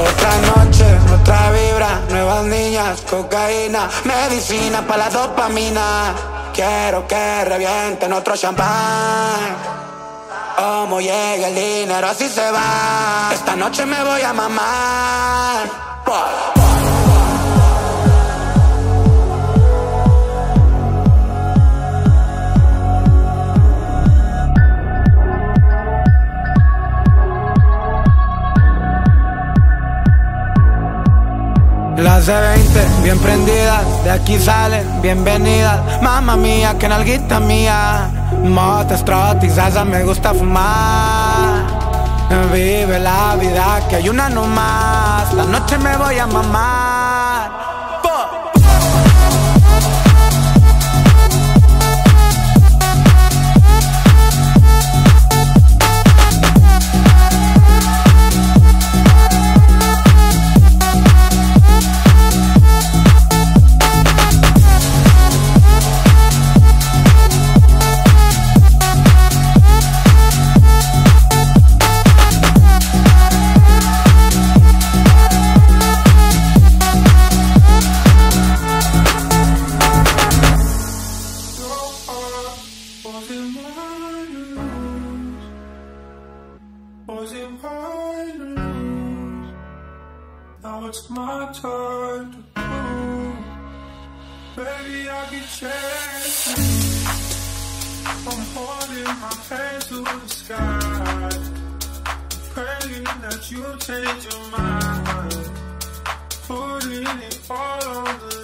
Otra noche, otra vibra, nuevas niñas, cocaína, medicina para la dopamina. Quiero que revienten otro champán. Como llega el dinero así se va. Esta noche me voy a mamar. Las de 20, bien prendidas, de aquí salen, bienvenidas. Mamma mía, que nalguita mía. Mota, strot y Zaza, me gusta fumar. Vive la vida, que hay una nomás. La noche me voy a mamar. Now it's my turn to prove. Baby, I can change. I'm holding my hands to the sky, praying that you change your mind, putting it all on the line.